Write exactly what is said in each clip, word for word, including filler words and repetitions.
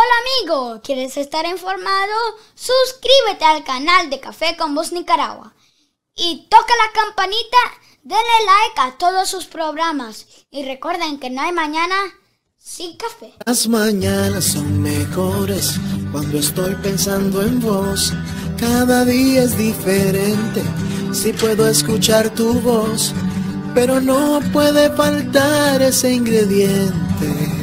Hola amigo, ¿quieres estar informado? Suscríbete al canal de Café con Voz Nicaragua y toca la campanita, denle like a todos sus programas y recuerden que no hay mañana sin café. Las mañanas son mejores cuando estoy pensando en vos, cada día es diferente, si puedo escuchar tu voz, pero no puede faltar ese ingrediente.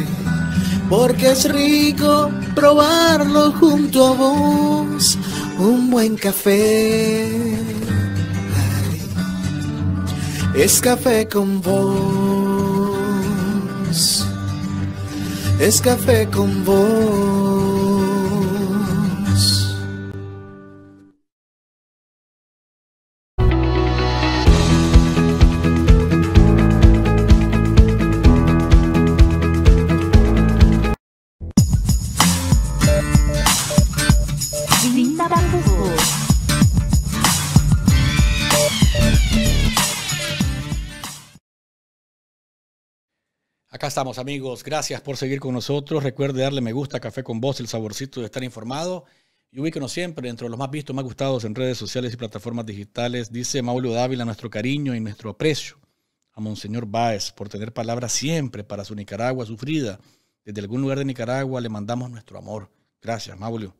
Porque es rico probarlo junto a vos, un buen café. Ay, es café con vos, es café con vos. Acá estamos amigos, gracias por seguir con nosotros. Recuerde darle me gusta a Café con Voz, el saborcito de estar informado. Y ubíquenos siempre entre los más vistos, más gustados en redes sociales y plataformas digitales. Dice Maulio Dávila, nuestro cariño y nuestro aprecio a Monseñor Báez por tener palabras siempre para su Nicaragua sufrida. Desde algún lugar de Nicaragua le mandamos nuestro amor. Gracias Maulio.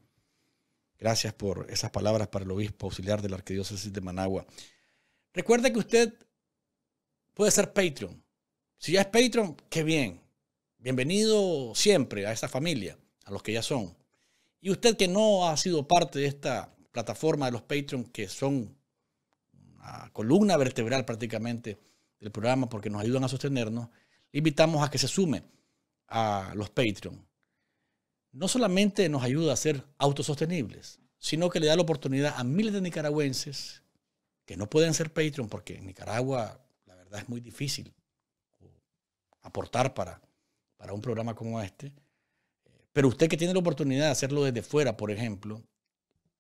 Gracias por esas palabras para el obispo auxiliar de la Arquidiócesis de Managua. Recuerde que usted puede ser Patreon. Si ya es Patreon, qué bien. Bienvenido siempre a esta familia, a los que ya son. Y usted que no ha sido parte de esta plataforma de los Patreon, que son una columna vertebral prácticamente del programa porque nos ayudan a sostenernos, le invitamos a que se sume a los Patreon. No solamente nos ayuda a ser autosostenibles, sino que le da la oportunidad a miles de nicaragüenses que no pueden ser Patreon porque en Nicaragua la verdad es muy difícil aportar para, para un programa como este, pero usted que tiene la oportunidad de hacerlo desde fuera, por ejemplo,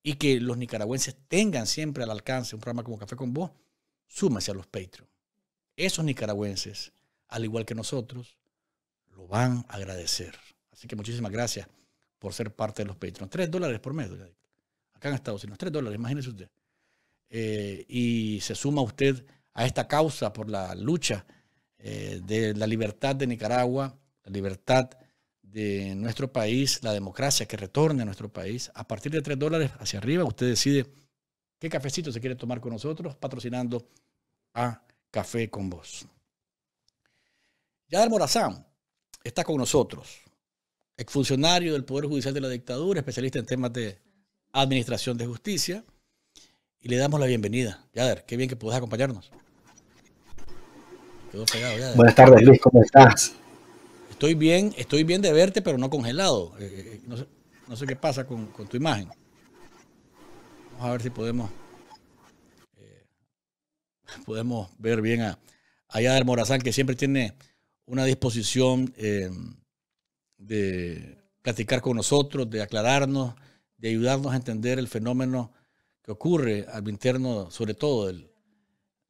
y que los nicaragüenses tengan siempre al alcance un programa como Café con Voz, súmese a los Patreon. Esos nicaragüenses, al igual que nosotros, lo van a agradecer. Así que muchísimas gracias por ser parte de los Patreon. Tres dólares por mes, acá en Estados Unidos, tres dólares, imagínese usted. Eh, y se suma usted a esta causa por la lucha Eh, de la libertad de Nicaragua, la libertad de nuestro país, la democracia que retorne a nuestro país. A partir de tres dólares hacia arriba, usted decide qué cafecito se quiere tomar con nosotros, patrocinando a Café con Voz. Yader Morazán está con nosotros, exfuncionario del Poder Judicial de la Dictadura, especialista en temas de administración de justicia, y le damos la bienvenida. Yader, qué bien que puedas acompañarnos. Pegado, ya. Buenas tardes Luis, ¿cómo estás? Estoy bien, estoy bien de verte, pero no congelado. Eh, eh, no sé, no sé qué pasa con, con tu imagen. Vamos a ver si podemos eh, podemos ver bien a, a Yader Morazán, que siempre tiene una disposición eh, de platicar con nosotros, de aclararnos, de ayudarnos a entender el fenómeno que ocurre al interno, sobre todo del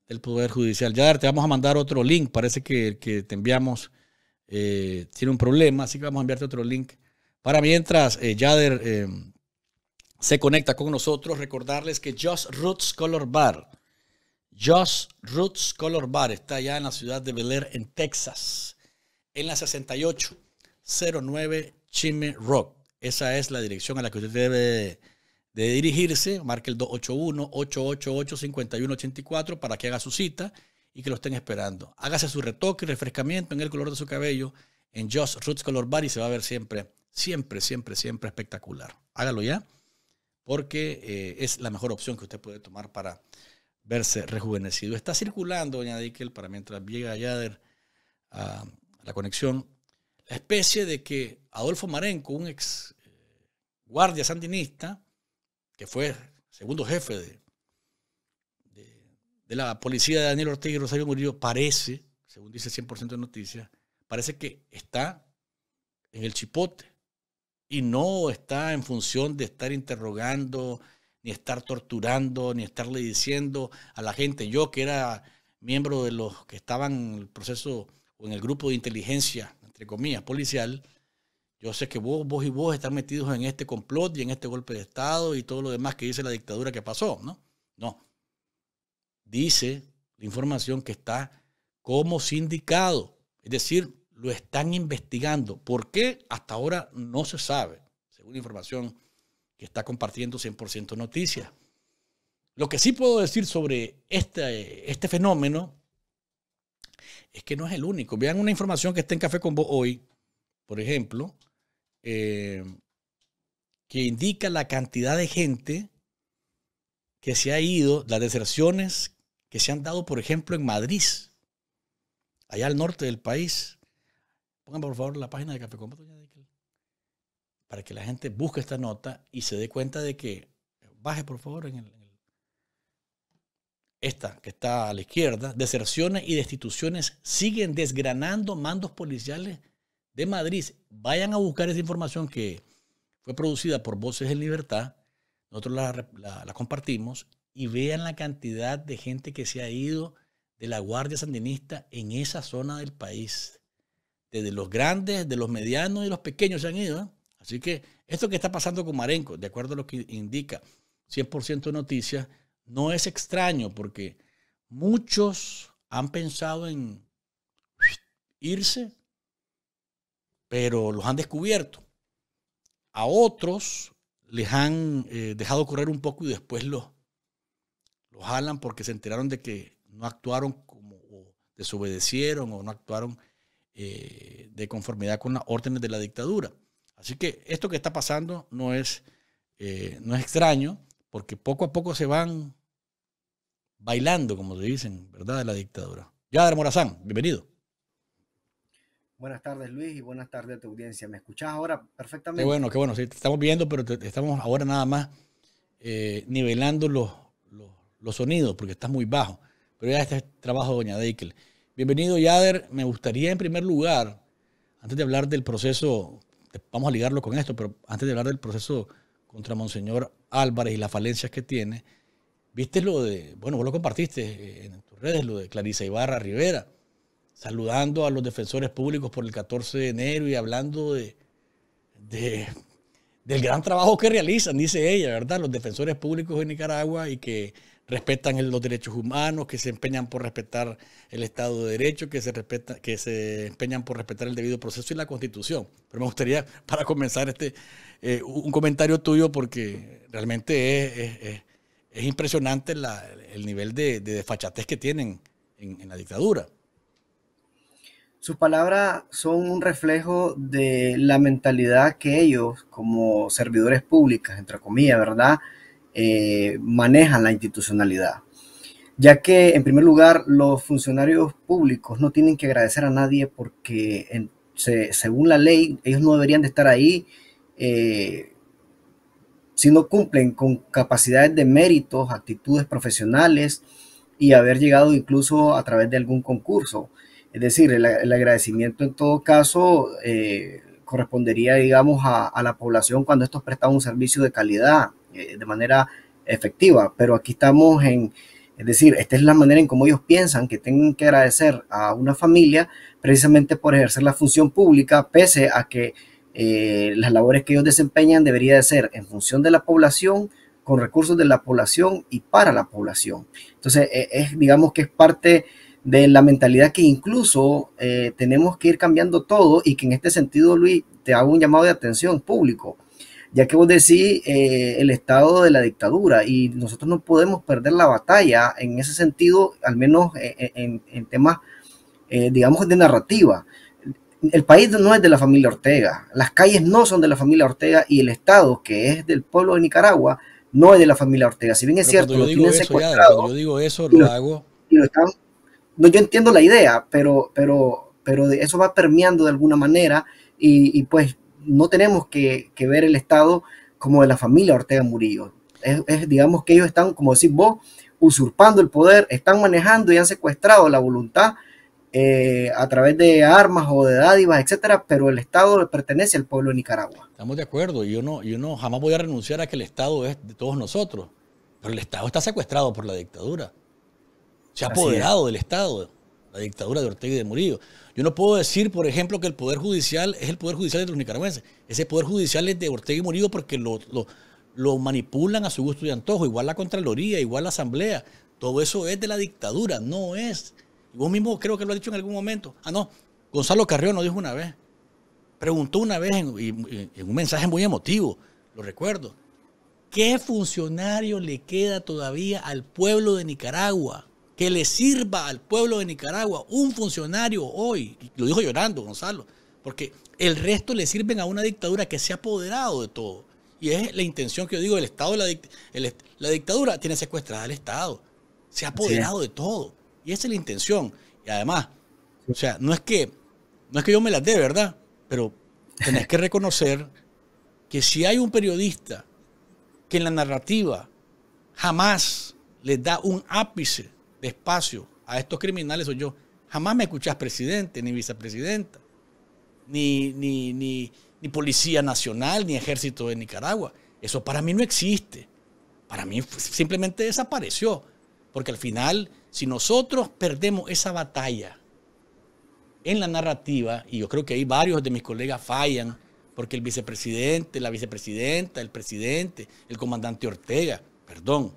del Poder Judicial. Yader, te vamos a mandar otro link, parece que el que te enviamos eh, tiene un problema, así que vamos a enviarte otro link. Para mientras eh, Yader eh, se conecta con nosotros, recordarles que Just Roots Color Bar, Just Roots Color Bar está allá en la ciudad de Bel Air, en Texas, en la sesenta y ocho cero nueve Chime Rock. Esa es la dirección a la que usted debe de dirigirse, marque el dos ocho uno, ocho ocho ocho, cinco uno ocho cuatro para que haga su cita y que lo estén esperando. Hágase su retoque y refrescamiento en el color de su cabello en Just Roots Color Bar y se va a ver siempre, siempre, siempre, siempre espectacular. Hágalo ya porque eh, es la mejor opción que usted puede tomar para verse rejuvenecido. Está circulando, doña Dickel, para mientras llega Yader a la conexión, la especie de que Adolfo Marenco, un ex eh, guardia sandinista, que fue segundo jefe de, de, de la policía de Daniel Ortega y Rosario Murillo, parece, según dice cien por ciento noticias, parece que está en el chipote y no está en función de estar interrogando, ni estar torturando, ni estarle diciendo a la gente. Yo, que era miembro de los que estaban en el proceso o en el grupo de inteligencia, entre comillas, policial, Yo sé que vos, vos y vos están metidos en este complot y en este golpe de Estado y todo lo demás que dice la dictadura que pasó, ¿no? No. Dice la información que está como sindicado. Es decir, lo están investigando. ¿Por qué? Hasta ahora no se sabe, según la información que está compartiendo cien por ciento Noticias. Lo que sí puedo decir sobre este, este fenómeno es que no es el único. Vean una información que está en Café con Voz hoy, por ejemplo, eh, que indica la cantidad de gente que se ha ido, las deserciones que se han dado, por ejemplo, en Madrid, allá al norte del país. Pongan, por favor, la página de Café con Voz para que la gente busque esta nota y se dé cuenta de que, baje por favor en el, en el, esta que está a la izquierda, deserciones y destituciones siguen desgranando mandos policiales de Madrid. Vayan a buscar esa información que fue producida por Voces en Libertad. Nosotros la, la, la compartimos y vean la cantidad de gente que se ha ido de la Guardia Sandinista en esa zona del país. Desde los grandes, de los medianos y los pequeños se han ido. ¿eh? Así que esto que está pasando con Marenco, de acuerdo a lo que indica cien por ciento Noticias, no es extraño porque muchos han pensado en irse, pero los han descubierto. A otros les han eh, dejado correr un poco y después los, los jalan porque se enteraron de que no actuaron como, o desobedecieron o no actuaron eh, de conformidad con las órdenes de la dictadura. Así que esto que está pasando no es, eh, no es extraño porque poco a poco se van bailando, como se dicen, ¿verdad?, de la dictadura. Yader Morazán, bienvenido. Buenas tardes, Luis, y buenas tardes a tu audiencia. ¿Me escuchás ahora perfectamente? Qué bueno, qué bueno. Sí, te estamos viendo, pero te, te estamos ahora nada más eh, nivelando los, los, los sonidos porque estás muy bajo. Pero ya este es trabajo de doña Deikel. Bienvenido, Yader. Me gustaría, en primer lugar, antes de hablar del proceso, vamos a ligarlo con esto, pero antes de hablar del proceso contra Monseñor Álvarez y las falencias que tiene, viste lo de, bueno, vos lo compartiste en tus redes, lo de Clarice Ibarra Rivera, saludando a los defensores públicos por el catorce de enero y hablando de, de, del gran trabajo que realizan, dice ella, ¿verdad? Los defensores públicos en Nicaragua y que respetan el, los derechos humanos, que se empeñan por respetar el Estado de Derecho, que se, respeta, que se empeñan por respetar el debido proceso y la Constitución. Pero me gustaría, para comenzar, este, eh, un comentario tuyo porque realmente es, es, es, es impresionante la, el nivel de, de desfachatez que tienen en, en la dictadura. Sus palabras son un reflejo de la mentalidad que ellos, como servidores públicos, entre comillas, ¿verdad?, eh, manejan la institucionalidad. Ya que, en primer lugar, los funcionarios públicos no tienen que agradecer a nadie porque, en, se, según la ley, ellos no deberían de estar ahí eh, si no cumplen con capacidades de méritos, actitudes profesionales y haber llegado incluso a través de algún concurso. Es decir, el, el agradecimiento en todo caso eh, correspondería, digamos, a, a la población cuando estos prestan un servicio de calidad eh, de manera efectiva. Pero aquí estamos en, es decir, esta es la manera en cómo ellos piensan que tienen que agradecer a una familia precisamente por ejercer la función pública, pese a que eh, las labores que ellos desempeñan debería de ser en función de la población, con recursos de la población y para la población. Entonces, eh, es, digamos que es parte de la mentalidad que incluso eh, tenemos que ir cambiando todo y que en este sentido, Luis, te hago un llamado de atención público, ya que vos decís eh, el estado de la dictadura y nosotros no podemos perder la batalla en ese sentido, al menos en, en, en temas, eh, digamos, de narrativa. El país no es de la familia Ortega, las calles no son de la familia Ortega y el estado, que es del pueblo de Nicaragua, no es de la familia Ortega. Si bien es pero cierto, lo tienen secuestrado. Cuando yo digo eso, lo, lo hago. Y lo están... No, yo entiendo la idea, pero, pero, pero eso va permeando de alguna manera y, y pues no tenemos que, que ver el Estado como de la familia Ortega Murillo. Es, es, digamos que ellos están, como decís vos, usurpando el poder, están manejando y han secuestrado la voluntad eh, a través de armas o de dádivas, etcétera, pero el Estado pertenece al pueblo de Nicaragua. Estamos de acuerdo, yo no, yo no jamás voy a renunciar a que el Estado es de todos nosotros, pero el Estado está secuestrado por la dictadura. Se ha apoderado del Estado. la dictadura de Ortega y de Murillo. Yo no puedo decir, por ejemplo, que el Poder Judicial es el Poder Judicial de los nicaragüenses. Ese Poder Judicial es de Ortega y Murillo porque lo, lo, lo manipulan a su gusto y antojo. Igual la Contraloría, igual la Asamblea. Todo eso es de la dictadura, no es. Vos mismo creo que lo has dicho en algún momento. Ah, no, Gonzalo Carrió nos dijo una vez. Preguntó una vez en, en, en un mensaje muy emotivo, lo recuerdo. ¿Qué funcionario le queda todavía al pueblo de Nicaragua? Que le sirva al pueblo de Nicaragua un funcionario hoy. Y lo dijo llorando Gonzalo, porque el resto le sirven a una dictadura que se ha apoderado de todo. Y es la intención que yo digo, el Estado, la, dict el, la dictadura tiene secuestrada al Estado. Se ha apoderado sí. de todo. Y esa es la intención. Y además, o sea, no es que, no es que yo me las dé, ¿verdad? Pero tenés que reconocer que si hay un periodista que en la narrativa jamás les da un ápice de espacio a estos criminales, soy yo. Jamás me escuchás presidente, ni vicepresidenta, ni, ni, ni, ni Policía Nacional, ni Ejército de Nicaragua. Eso para mí no existe. Para mí simplemente desapareció. Porque al final, si nosotros perdemos esa batalla en la narrativa, y yo creo que ahí varios de mis colegas fallan, porque el vicepresidente, la vicepresidenta, el presidente, el comandante Ortega, perdón,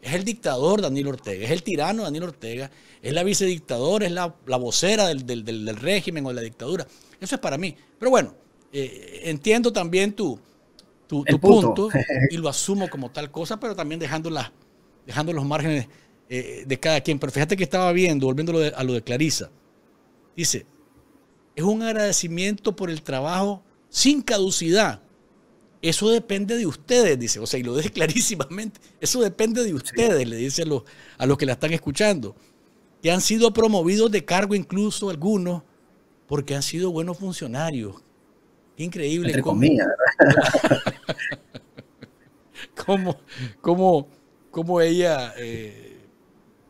es el dictador Daniel Ortega, es el tirano Daniel Ortega, es la vicedictadora, es la, la vocera del, del, del, del régimen o de la dictadura. Eso es para mí. Pero bueno, eh, entiendo también tu, tu, tu punto, punto y lo asumo como tal cosa, pero también dejando, la, dejando los márgenes de cada quien. Pero fíjate que estaba viendo, volviendo a lo de Clarisa, dice, es un agradecimiento por el trabajo sin caducidad. Eso depende de ustedes, dice, o sea, y lo dice clarísimamente, eso depende de ustedes, sí. le dice a los, a los que la están escuchando, que han sido promovidos de cargo incluso algunos, porque han sido buenos funcionarios. Qué increíble. Entre cómo, comillas, cómo, cómo, cómo ella... Eh,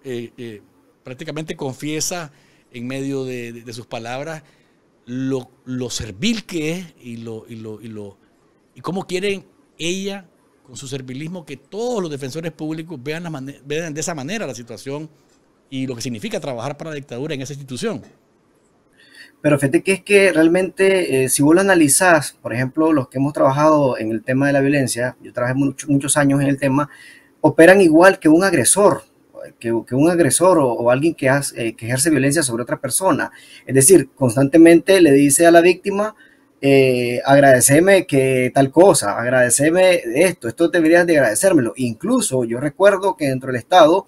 Eh, eh, prácticamente confiesa en medio de, de, de sus palabras lo, lo servil que es y, lo, y, lo, y, lo, y cómo quieren ella con su servilismo que todos los defensores públicos vean, las vean de esa manera la situación y lo que significa trabajar para la dictadura en esa institución. Pero fíjate que es que realmente eh, si vos lo analizás, por ejemplo, los que hemos trabajado en el tema de la violencia, yo trabajé mucho, muchos años en el tema, operan igual que un agresor. Que, que un agresor o, o alguien que, hace, eh, que ejerce violencia sobre otra persona. Es decir, constantemente le dice a la víctima, eh, agradeceme que tal cosa, agradeceme esto, esto deberías de agradecérmelo. Incluso yo recuerdo que dentro del Estado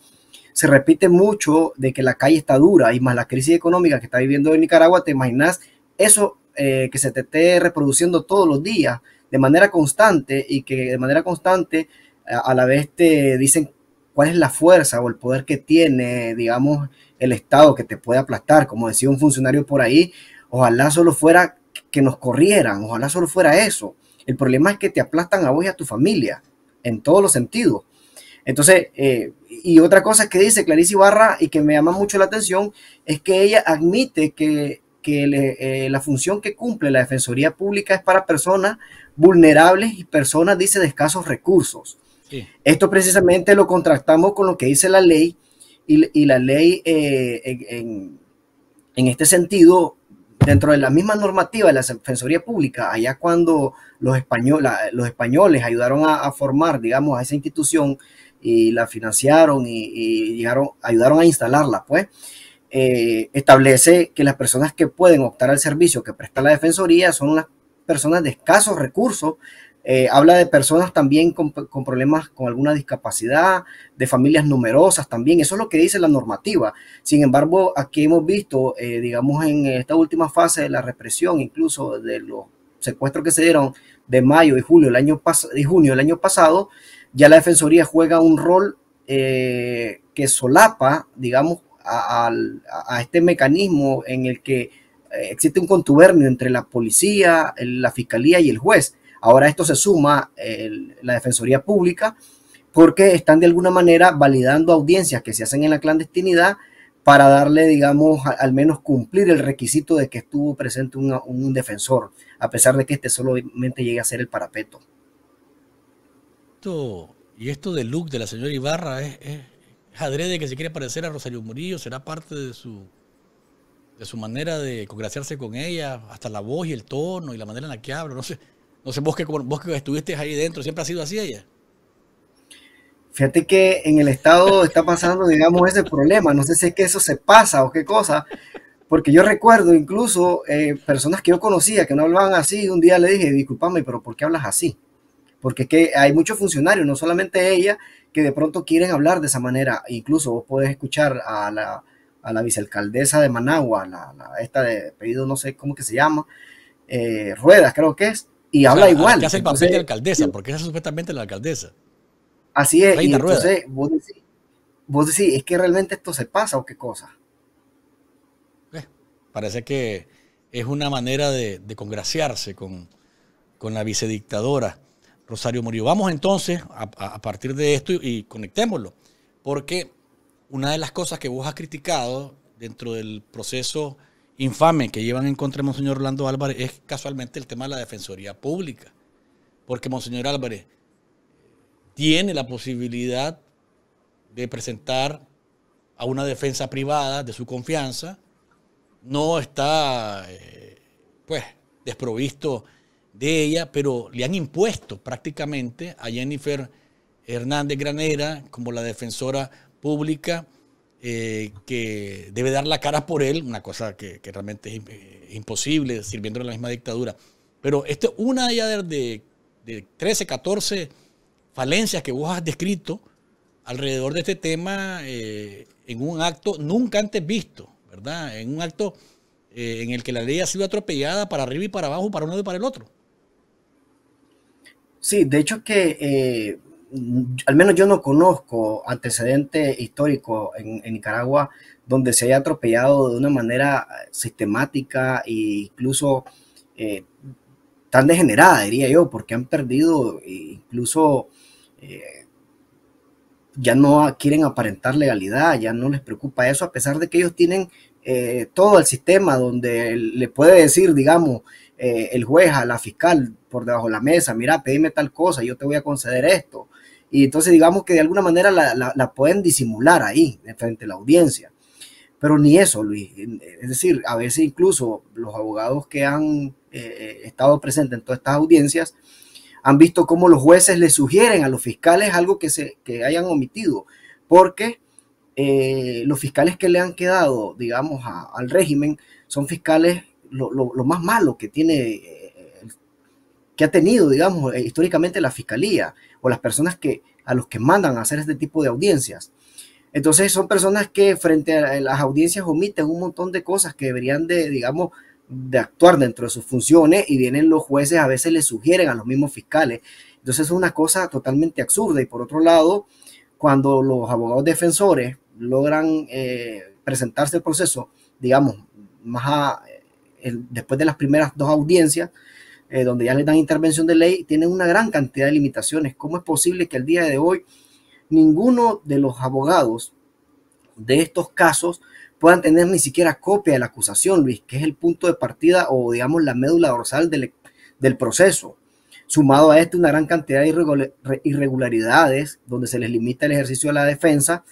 se repite mucho de que la calle está dura y más la crisis económica que está viviendo en Nicaragua, te imaginas eso eh, que se te esté reproduciendo todos los días de manera constante y que de manera constante a, a la vez te dicen cuál es la fuerza o el poder que tiene, digamos, el Estado que te puede aplastar. Como decía un funcionario por ahí, ojalá solo fuera que nos corrieran, ojalá solo fuera eso. El problema es que te aplastan a vos y a tu familia, en todos los sentidos. Entonces, eh, y otra cosa que dice Clarice Ibarra y que me llama mucho la atención, es que ella admite que, que le, eh, la función que cumple la Defensoría Pública es para personas vulnerables y personas, dice, de escasos recursos. Sí. Esto precisamente lo contrastamos con lo que dice la ley y, y la ley eh, en, en este sentido, dentro de la misma normativa de la Defensoría Pública, allá cuando los, español, los españoles ayudaron a, a formar, digamos, a esa institución y la financiaron y, y llegaron, ayudaron a instalarla, pues, eh, establece que las personas que pueden optar al servicio que presta la Defensoría son las personas de escasos recursos. Eh, habla de personas también con, con problemas con alguna discapacidad, de familias numerosas también. Eso es lo que dice la normativa. Sin embargo, aquí hemos visto, eh, digamos, en esta última fase de la represión, incluso de los secuestros que se dieron de mayo y julio del año y junio del año pasado, ya la Defensoría juega un rol eh, que solapa, digamos, a, a, a este mecanismo en el que eh, existe un contubernio entre la policía, la fiscalía y el juez. Ahora esto se suma eh, la Defensoría Pública porque están de alguna manera validando audiencias que se hacen en la clandestinidad para darle, digamos, a, al menos cumplir el requisito de que estuvo presente una, un defensor, a pesar de que este solamente llegue a ser el parapeto. Esto, y esto del look de la señora Ibarra es, es, es adrede que se quiere parecer a Rosario Murillo, será parte de su, de su manera de congraciarse con ella, hasta la voz y el tono y la manera en la que habla. No sé, no sé vos, que, vos que estuviste ahí dentro, ¿siempre ha sido así ella? Fíjate que en el Estado está pasando, digamos, ese problema. No sé si es que eso se pasa o qué cosa, porque yo recuerdo incluso eh, personas que yo conocía que no hablaban así. Un día le dije, discúlpame, pero ¿por qué hablas así? Porque es que hay muchos funcionarios, no solamente ella, que de pronto quieren hablar de esa manera. Incluso vos podés escuchar a la, a la vicealcaldesa de Managua, la, la, esta de pedido, no sé cómo que se llama, eh, Ruedas creo que es, y o habla sea, igual. Que hace el papel de alcaldesa, porque esa es supuestamente la alcaldesa. Así es, y entonces vos decís, vos decís, es que realmente esto se pasa o qué cosa. Eh, parece que es una manera de, de congraciarse con, con la vicedictadora Rosario Murillo. Vamos entonces a, a partir de esto y conectémoslo, porque una de las cosas que vos has criticado dentro del proceso infame que llevan en contra de Monseñor Orlando Álvarez es casualmente el tema de la Defensoría Pública, porque Monseñor Álvarez tiene la posibilidad de presentar a una defensa privada de su confianza, no está eh, pues desprovisto de ella, pero le han impuesto prácticamente a Jennifer Hernández Granera como la defensora pública eh, que debe dar la cara por él, una cosa que, que realmente es imposible sirviendo en la misma dictadura. Pero este, una de, de trece, catorce... falencias que vos has descrito alrededor de este tema eh, en un acto nunca antes visto, ¿verdad? En un acto eh, en el que la ley ha sido atropellada para arriba y para abajo, para uno y para el otro. Sí, de hecho que eh, al menos yo no conozco antecedente histórico en, en Nicaragua donde se haya atropellado de una manera sistemática e incluso eh, tan degenerada, diría yo, porque han perdido incluso... Eh, ya no quieren aparentar legalidad, ya no les preocupa eso, a pesar de que ellos tienen eh, todo el sistema donde le puede decir, digamos, eh, el juez a la fiscal por debajo de la mesa, mira, pedime tal cosa, yo te voy a conceder esto. Y entonces digamos que de alguna manera la, la, la pueden disimular ahí, frente a la audiencia. Pero ni eso, Luis. Es decir, a veces incluso los abogados que han eh, estado presentes en todas estas audiencias han visto cómo los jueces le sugieren a los fiscales algo que, se, que hayan omitido, porque eh, los fiscales que le han quedado, digamos, a, al régimen son fiscales lo, lo, lo más malo que tiene, eh, que ha tenido, digamos, eh, históricamente la fiscalía o las personas que, a los que mandan a hacer este tipo de audiencias. Entonces son personas que frente a las audiencias omiten un montón de cosas que deberían de, digamos, de actuar dentro de sus funciones, y vienen los jueces, a veces les sugieren a los mismos fiscales. Entonces es una cosa totalmente absurda. Y por otro lado, cuando los abogados defensores logran eh, presentarse el proceso, digamos, más a, el, después de las primeras dos audiencias, eh, donde ya les dan intervención de ley, tienen una gran cantidad de limitaciones. ¿Cómo es posible que al día de hoy ninguno de los abogados de estos casos puedan tener ni siquiera copia de la acusación, Luis, que es el punto de partida o, digamos, la médula dorsal del, del proceso? Sumado a esto, una gran cantidad de irregularidades donde se les limita el ejercicio de la defensa.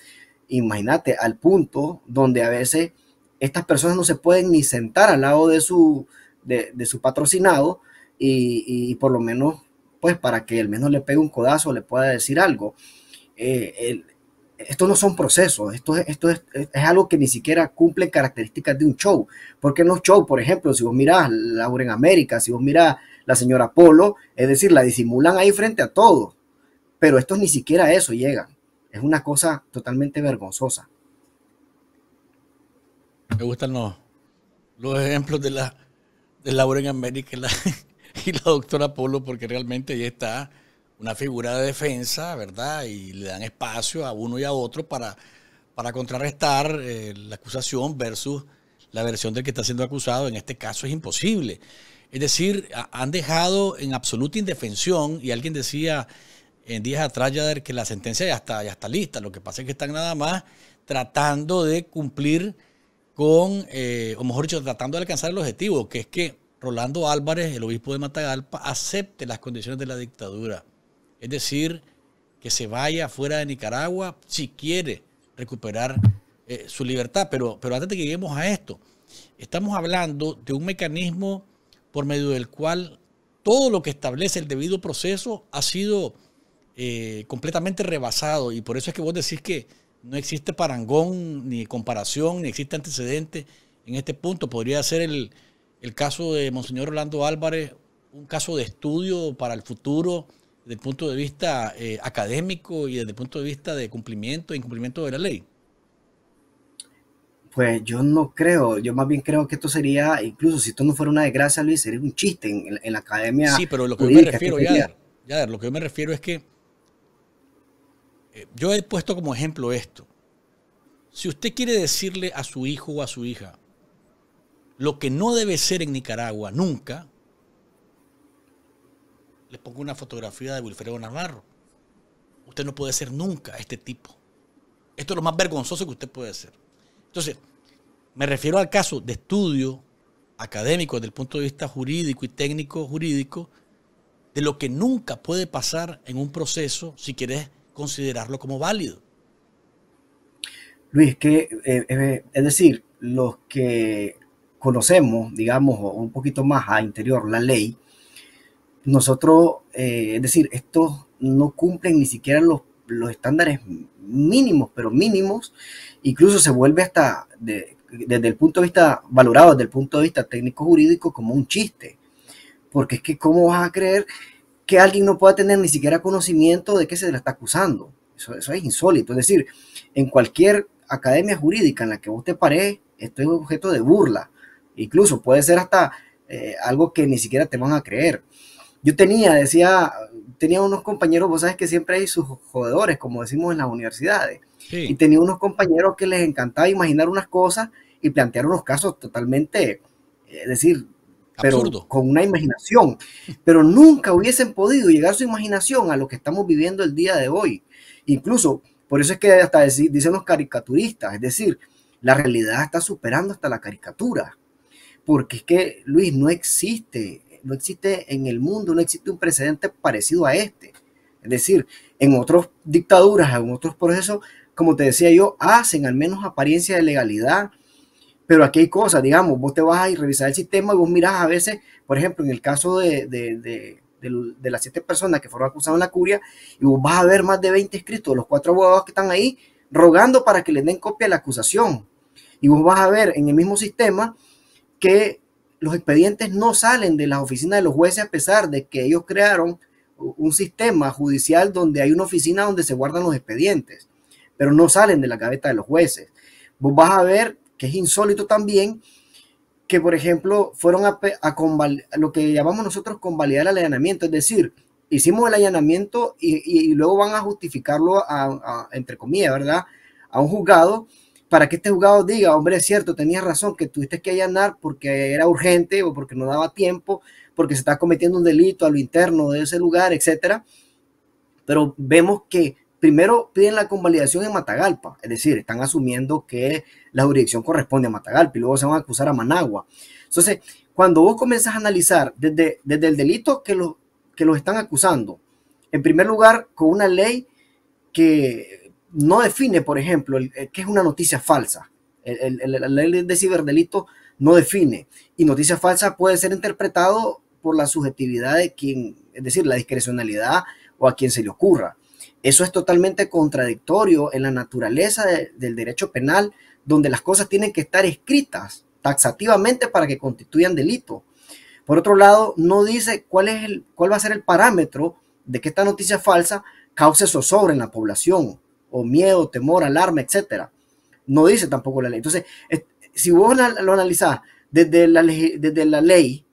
Imagínate, al punto donde a veces estas personas no se pueden ni sentar al lado de su, de, de su patrocinado y, y por lo menos, pues, para que al menos le pegue un codazo, le pueda decir algo. Eh, el, Estos no son procesos, esto, esto es, es, es algo que ni siquiera cumple características de un show. Porque en los shows, por ejemplo, si vos mirás Laura en América, si vos mirás la señora Polo, es decir, la disimulan ahí frente a todos. Pero estos ni siquiera a eso llegan. Es una cosa totalmente vergonzosa. Me gustan los, los ejemplos de la de Laura en América y la, y la doctora Polo, porque realmente ahí está una figura de defensa, ¿verdad? Y le dan espacio a uno y a otro para, para contrarrestar eh, la acusación versus la versión del que está siendo acusado. En este caso es imposible. Es decir, a, han dejado en absoluta indefensión, y alguien decía en días atrás, Yader, que la sentencia ya está, ya está lista. Lo que pasa es que están nada más tratando de cumplir con, eh, o mejor dicho, tratando de alcanzar el objetivo, que es que Rolando Álvarez, el obispo de Matagalpa, acepte las condiciones de la dictadura. Es decir, que se vaya fuera de Nicaragua si quiere recuperar eh, su libertad. Pero, pero antes de que lleguemos a esto, Estamos hablando de un mecanismo por medio del cual todo lo que establece el debido proceso ha sido eh, completamente rebasado, y por eso es que vos decís que no existe parangón, ni comparación, ni existe antecedente en este punto. Podría ser el, el caso de Monseñor Orlando Álvarez un caso de estudio para el futuro desde el punto de vista eh, académico y desde el punto de vista de cumplimiento e incumplimiento de la ley. Pues yo no creo, yo más bien creo que esto sería, incluso si esto no fuera una desgracia, Luis, sería un chiste en, en la academia. Sí, pero lo que yo me refiero, Yader, Yader, lo que yo me refiero es que eh, yo he puesto como ejemplo esto. Si usted quiere decirle a su hijo o a su hija lo que no debe ser en Nicaragua nunca, le pongo una fotografía de Wilfredo Navarro. Usted no puede ser nunca este tipo. Esto es lo más vergonzoso que usted puede ser. Entonces, me refiero al caso de estudio académico desde el punto de vista jurídico y técnico jurídico de lo que nunca puede pasar en un proceso si quieres considerarlo como válido. Luis, que eh, eh, es decir, los que conocemos, digamos, un poquito más a interior la ley, nosotros, eh, es decir, estos no cumplen ni siquiera los los estándares mínimos, pero mínimos, incluso se vuelve hasta, de, desde el punto de vista valorado, desde el punto de vista técnico-jurídico, como un chiste. Porque es que ¿cómo vas a creer que alguien no pueda tener ni siquiera conocimiento de que se le está acusando? Eso, eso es insólito. Es decir, en cualquier academia jurídica en la que vos te pares, esto es objeto de burla. Incluso puede ser hasta eh, algo que ni siquiera te van a creer. Yo tenía, decía... tenía unos compañeros, vos sabes que siempre hay sus jodedores, como decimos en las universidades, sí. Y tenía unos compañeros que les encantaba imaginar unas cosas y plantear unos casos totalmente, es decir, absurdo, pero con una imaginación, pero nunca hubiesen podido llegar su imaginación a lo que estamos viviendo el día de hoy. Incluso, por eso es que hasta decir, dicen los caricaturistas, es decir, la realidad está superando hasta la caricatura, porque es que, Luis, no existe... no existe en el mundo, no existe un precedente parecido a este. Es decir, en otras dictaduras, en otros procesos, como te decía yo, hacen al menos apariencia de legalidad, pero aquí hay cosas, digamos, vos te vas a ir a revisar el sistema y vos mirás a veces, por ejemplo, en el caso de, de, de, de, de las siete personas que fueron acusadas en la curia, y vos vas a ver más de veinte escritos, los cuatro abogados que están ahí, rogando para que les den copia de la acusación. Y vos vas a ver en el mismo sistema que los expedientes no salen de las oficinas de los jueces a pesar de que ellos crearon un sistema judicial donde hay una oficina donde se guardan los expedientes, pero no salen de la gaveta de los jueces. Vos vas a ver que es insólito también que, por ejemplo, fueron a, a lo que llamamos nosotros convalidar el allanamiento, es decir, hicimos el allanamiento y, y, y luego van a justificarlo, a, a, entre comillas, ¿verdad?, a un juzgado, para que este juzgado diga, hombre, es cierto, tenías razón, que tuviste que allanar porque era urgente o porque no daba tiempo, porque se está cometiendo un delito a lo interno de ese lugar, etcétera. Pero vemos que primero piden la convalidación en Matagalpa, es decir, están asumiendo que la jurisdicción corresponde a Matagalpa y luego se van a acusar a Managua. Entonces, cuando vos comenzás a analizar desde, desde el delito que los, que los están acusando, en primer lugar, con una ley que... no define, por ejemplo, el, el, que es una noticia falsa. La ley de ciberdelito no define. Y noticia falsa puede ser interpretado por la subjetividad de quien, es decir, la discrecionalidad o a quien se le ocurra. Eso es totalmente contradictorio en la naturaleza de, del derecho penal, donde las cosas tienen que estar escritas taxativamente para que constituyan delito. Por otro lado, no dice cuál, es el, cuál va a ser el parámetro de que esta noticia falsa cause zozobra en la población, o miedo, temor, alarma, etcétera. No dice tampoco la ley. Entonces, si vos lo analizás desde la, desde la ley,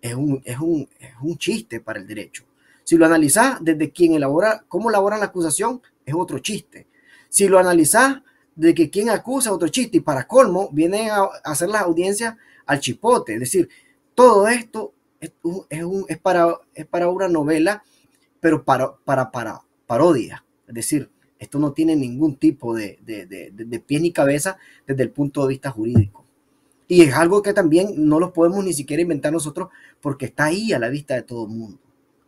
es un, es, un, es un chiste para el derecho. Si lo analizás desde quien elabora, cómo elabora la acusación, es otro chiste. Si lo analizás de que quien acusa, otro chiste. Y para colmo, vienen a hacer las audiencias al chipote. Es decir, todo esto es, un, es, un, es, para, es para una novela, pero para, para, para parodia. Es decir, esto no tiene ningún tipo de, de, de, de pie ni cabeza desde el punto de vista jurídico. Y es algo que también no lo podemos ni siquiera inventar nosotros porque está ahí a la vista de todo el mundo.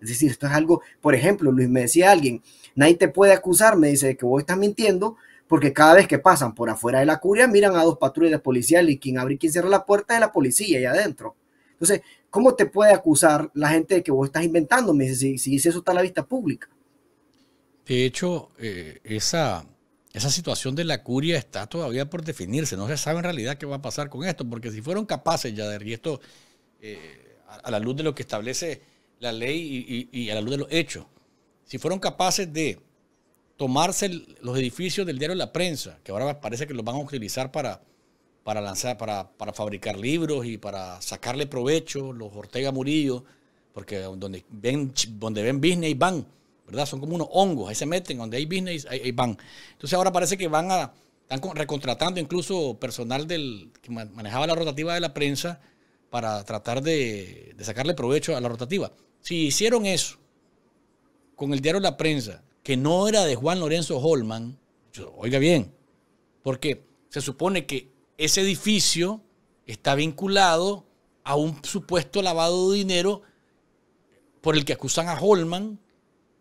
Es decir, esto es algo, por ejemplo, Luis, me decía alguien, nadie te puede acusar, me dice que vos estás mintiendo porque cada vez que pasan por afuera de la curia miran a dos patrullas policiales y quien abre y quien cierra la puerta es la policía ahí adentro. Entonces, ¿cómo te puede acusar la gente de que vos estás inventando? Me dice, si, si eso está a la vista pública. De hecho, eh, esa, esa situación de la curia está todavía por definirse. No se sabe en realidad qué va a pasar con esto, porque si fueron capaces ya de... Y esto, eh, a, a la luz de lo que establece la ley y, y, y a la luz de los hechos, si fueron capaces de tomarse el, los edificios del diario La Prensa, que ahora parece que los van a utilizar para... Para, lanzar, para, para fabricar libros y para sacarle provecho los Ortega Murillo, porque donde ven, donde ven business van, ¿verdad? Son como unos hongos, ahí se meten, donde hay business ahí, ahí van. Entonces ahora parece que van a, están recontratando incluso personal del, que manejaba la rotativa de La Prensa para tratar de, de sacarle provecho a la rotativa. Si hicieron eso con el diario La Prensa, que no era de Juan Lorenzo Holman, yo, oiga bien, porque se supone que ese edificio está vinculado a un supuesto lavado de dinero por el que acusan a Holman,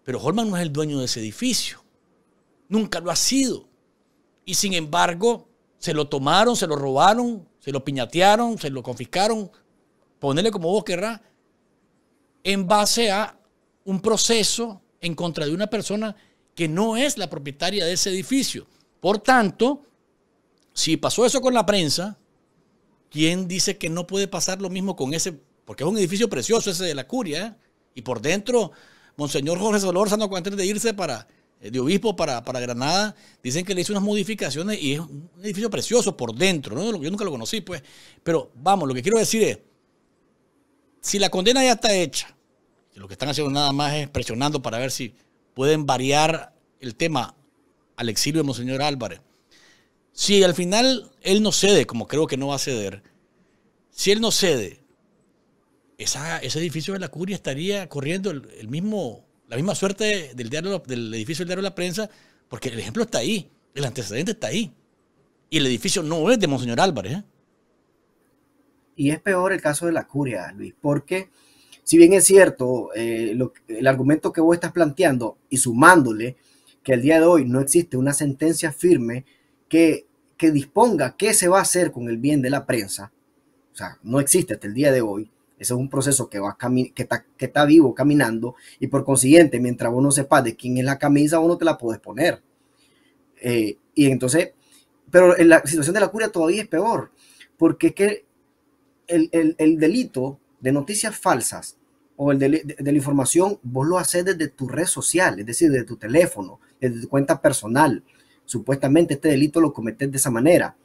pero Holman no es el dueño de ese edificio. Nunca lo ha sido. Y sin embargo, se lo tomaron, se lo robaron, se lo piñatearon, se lo confiscaron, ponele como vos querrás, en base a un proceso en contra de una persona que no es la propietaria de ese edificio. Por tanto, si pasó eso con La Prensa, ¿quién dice que no puede pasar lo mismo con ese? Porque es un edificio precioso ese de la curia, ¿eh? Y por dentro, Monseñor Jorge Solórzano, antes de irse para, de obispo para, para Granada, dicen que le hizo unas modificaciones y es un edificio precioso por dentro, ¿no? Yo nunca lo conocí, pues. Pero vamos, lo que quiero decir es, si la condena ya está hecha, que lo que están haciendo nada más es presionando para ver si pueden variar el tema al exilio de Monseñor Álvarez. Si al final él no cede, como creo que no va a ceder, si él no cede, esa, ese edificio de la curia estaría corriendo el, el mismo, la misma suerte del, diario, del edificio del diario de La Prensa, porque el ejemplo está ahí, el antecedente está ahí. Y el edificio no es de Monseñor Álvarez, ¿eh? Y es peor el caso de la curia, Luis, porque si bien es cierto eh, lo, el argumento que vos estás planteando y sumándole que al día de hoy no existe una sentencia firme que que disponga qué se va a hacer con el bien de La Prensa, o sea, no existe hasta el día de hoy. Ese es un proceso que va que está, que está vivo, caminando, y por consiguiente, mientras vos no sepas de quién es la camisa, vos no te la podés poner. Eh, y entonces, pero en la situación de la curia todavía es peor, porque es que el, el, el delito de noticias falsas o el de, de, de la información, vos lo haces desde tu red social, es decir, desde tu teléfono, desde tu cuenta personal. Supuestamente este delito lo cometes de esa manera.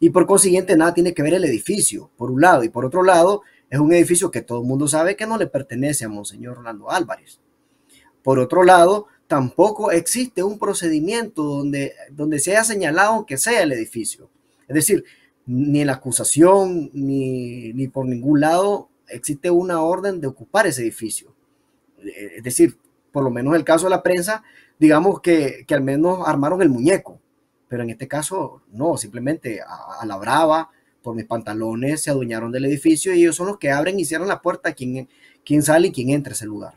Y por consiguiente nada tiene que ver el edificio, por un lado. Y por otro lado, es un edificio que todo el mundo sabe que no le pertenece a Monseñor Orlando Álvarez. Por otro lado, tampoco existe un procedimiento donde, donde se haya señalado que sea el edificio. Es decir, ni la acusación, ni, ni por ningún lado existe una orden de ocupar ese edificio. Es decir, por lo menos el caso de La Prensa, digamos que, que al menos armaron el muñeco, pero en este caso no, simplemente a, a la brava, por mis pantalones, se adueñaron del edificio y ellos son los que abren y cierran la puerta a quien, quien sale y quien entra a ese lugar.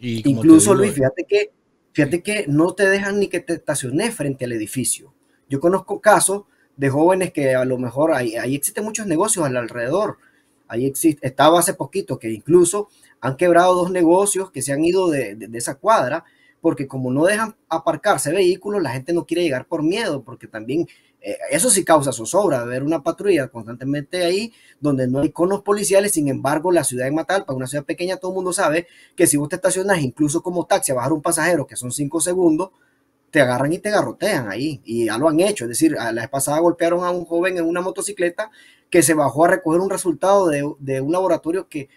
Y incluso, Luis, fíjate que, fíjate que no te dejan ni que te estaciones frente al edificio. Yo conozco casos de jóvenes que a lo mejor, ahí, ahí existen muchos negocios al alrededor, ahí existe, estaba hace poquito que incluso han quebrado dos negocios que se han ido de, de, de esa cuadra, porque como no dejan aparcarse vehículos, la gente no quiere llegar por miedo, porque también eh, eso sí causa zozobra, ver una patrulla constantemente ahí, donde no hay conos policiales. Sin embargo, la ciudad de Matagalpa, una ciudad pequeña, todo el mundo sabe que si vos te estacionas, incluso como taxi, a bajar un pasajero, que son cinco segundos, te agarran y te garrotean ahí, y ya lo han hecho. Es decir, la vez pasada golpearon a un joven en una motocicleta que se bajó a recoger un resultado de, de un laboratorio que,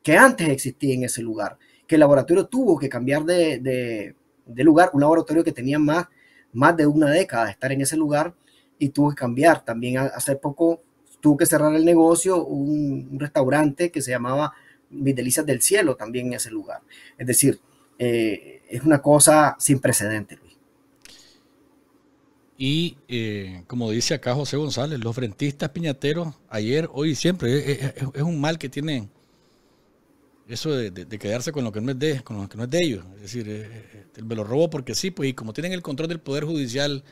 que antes existía en ese lugar, que el laboratorio tuvo que cambiar de, de, de lugar, un laboratorio que tenía más, más de una década de estar en ese lugar y tuvo que cambiar. También hace poco tuvo que cerrar el negocio un, un restaurante que se llamaba Mis Delicias del Cielo también en ese lugar. Es decir, eh, es una cosa sin precedentes, Luis. Y eh, como dice acá José González, los frentistas piñateros ayer, hoy y siempre, es, es, es un mal que tienen. eso de, de, de quedarse con lo que no es de, con lo que no es de ellos. Es decir, eh, eh, me lo robó porque sí, pues, y como tienen el control del Poder Judicial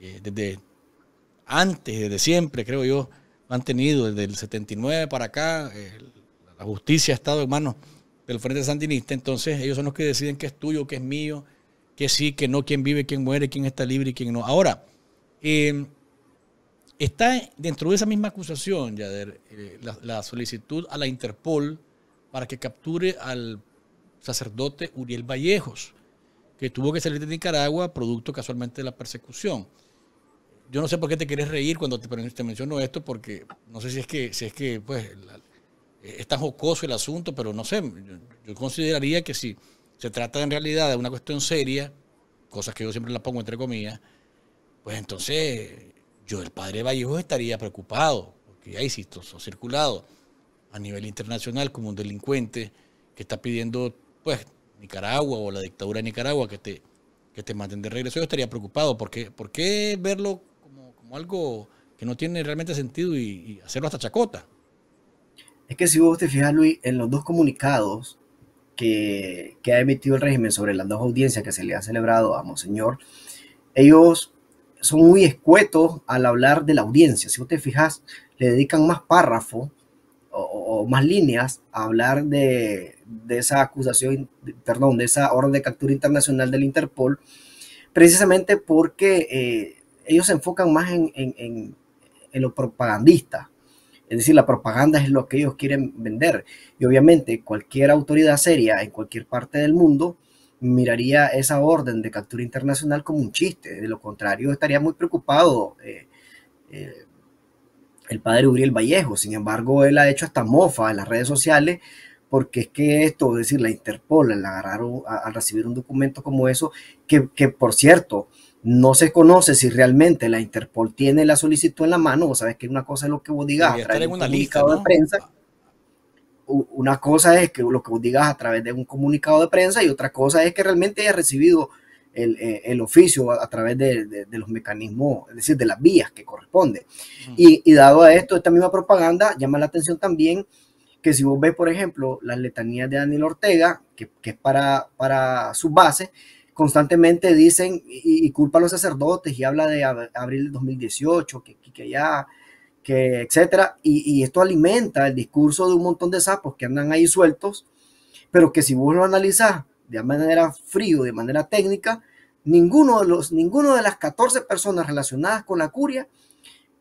eh, desde antes, desde siempre, creo yo, han tenido desde el setenta y nueve para acá, eh, la justicia ha estado en manos del Frente Sandinista, entonces ellos son los que deciden qué es tuyo, qué es mío, qué sí, qué no, quién vive, quién muere, quién está libre y quién no. Ahora, eh, está dentro de esa misma acusación, Yader, eh, la, la solicitud a la Interpol para que capture al sacerdote Uriel Vallejos, que tuvo que salir de Nicaragua producto casualmente de la persecución. Yo no sé por qué te querés reír cuando te, te menciono esto, porque no sé si es que, si es que pues, la, es tan jocoso el asunto, pero no sé, yo, yo consideraría que si se trata en realidad de una cuestión seria, cosas que yo siempre las pongo entre comillas, pues entonces yo, el padre Vallejos, estaría preocupado, porque ya insisto, son circulados a nivel internacional como un delincuente que está pidiendo, pues, Nicaragua o la dictadura de Nicaragua que te, que te maten de regreso. Yo estaría preocupado, porque ¿por qué verlo como, como algo que no tiene realmente sentido y, y hacerlo hasta chacota? Es que si vos te fijas, Luis, en los dos comunicados que, que ha emitido el régimen sobre las dos audiencias que se le han celebrado a Monseñor, ellos son muy escuetos al hablar de la audiencia. Si vos te fijas, le dedican más párrafo o, o más líneas a hablar de, de esa acusación, perdón, de esa orden de captura internacional del Interpol, precisamente porque eh, ellos se enfocan más en, en, en, en lo propagandista. Es decir, la propaganda es lo que ellos quieren vender. Y obviamente cualquier autoridad seria en cualquier parte del mundo miraría esa orden de captura internacional como un chiste. De lo contrario, estaría muy preocupado eh, eh, el padre Uriel Vallejos. Sin embargo, él ha hecho hasta mofa en las redes sociales, porque es que esto, es decir, la Interpol la agarraron al recibir un documento como eso, que, que por cierto... no se conoce si realmente la Interpol tiene la solicitud en la mano. Vos sabés que una cosa es lo que vos digas a través de un comunicado, ¿no?, de prensa. Una cosa es que lo que vos digas a través de un comunicado de prensa y otra cosa es que realmente haya recibido el, el oficio a, a través de, de, de los mecanismos, es decir, de las vías que corresponde. Uh-huh. y, y dado a esto, esta misma propaganda, llama la atención también que si vos ves, por ejemplo, las letanías de Daniel Ortega, que, que es para, para sus bases, constantemente dicen y, y culpa a los sacerdotes y habla de ab, abril del dos mil dieciocho, que, que, que ya, que etcétera. Y, y esto alimenta el discurso de un montón de sapos que andan ahí sueltos, pero que si vos lo analizás de manera frío, de manera técnica, ninguno de, los, ninguno de las catorce personas relacionadas con la curia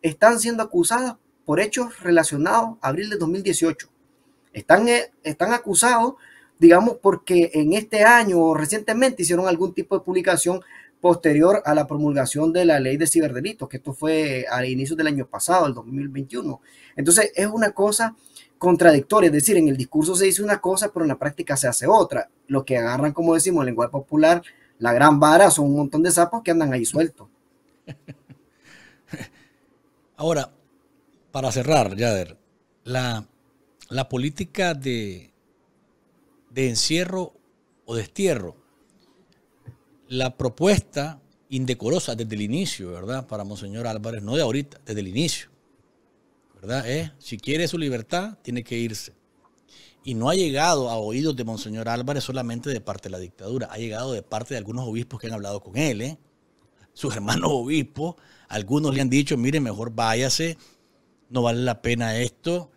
están siendo acusadas por hechos relacionados a abril del dos mil dieciocho. Están, están acusados, digamos, porque en este año o recientemente hicieron algún tipo de publicación posterior a la promulgación de la ley de ciberdelitos, que esto fue a inicios del año pasado, el dos mil veintiuno. Entonces es una cosa contradictoria, es decir, en el discurso se dice una cosa, pero en la práctica se hace otra. Los que agarran, como decimos, en lenguaje popular, la gran vara, son un montón de sapos que andan ahí sueltos. Ahora, para cerrar, Yader, la, la política de... de encierro o destierro, la propuesta indecorosa desde el inicio, ¿verdad?, para Monseñor Álvarez, no de ahorita, desde el inicio, ¿verdad?, ¿Eh? si quiere su libertad, tiene que irse. Y no ha llegado a oídos de Monseñor Álvarez solamente de parte de la dictadura, ha llegado de parte de algunos obispos que han hablado con él, ¿eh? sus hermanos obispos, algunos le han dicho, mire, mejor váyase, no vale la pena esto,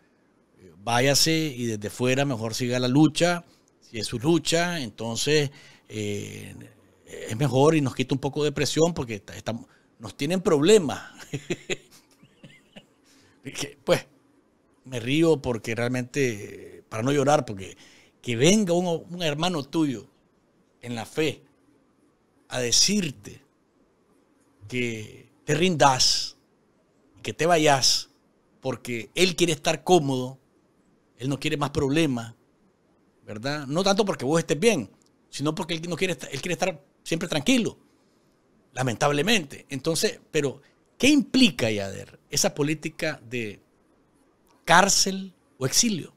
váyase, y desde fuera mejor siga la lucha. Si es su lucha, entonces eh, es mejor y nos quita un poco de presión porque está, está, nos tienen problemas. Pues me río porque realmente, para no llorar, porque que venga un, un hermano tuyo en la fe a decirte que te rindas, que te vayas, porque él quiere estar cómodo, él no quiere más problemas, ¿verdad? No tanto porque vos estés bien, sino porque él, no quiere, él quiere estar siempre tranquilo, lamentablemente. Entonces, pero ¿qué implica, Yader, esa política de cárcel o exilio?